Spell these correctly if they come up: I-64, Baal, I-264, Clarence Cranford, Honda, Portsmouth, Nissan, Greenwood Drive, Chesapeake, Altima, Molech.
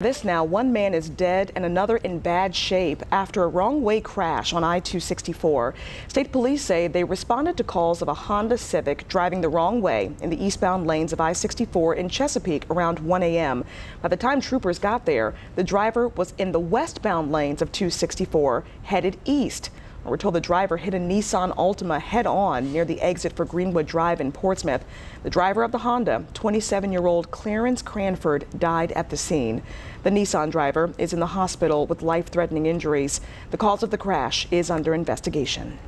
This now, one man is dead and another in bad shape after a wrong-way crash on I-264. State police say they responded to calls of a Honda Civic driving the wrong way in the eastbound lanes of I-64 in Chesapeake around 1 a.m. By the time troopers got there, the driver was in the westbound lanes of 264, headed east. We're told the driver hit a Nissan Altima head-on near the exit for Greenwood Drive in Portsmouth. The driver of the Honda, 27-year-old Clarence Cranford, died at the scene. The Nissan driver is in the hospital with life-threatening injuries. The cause of the crash is under investigation.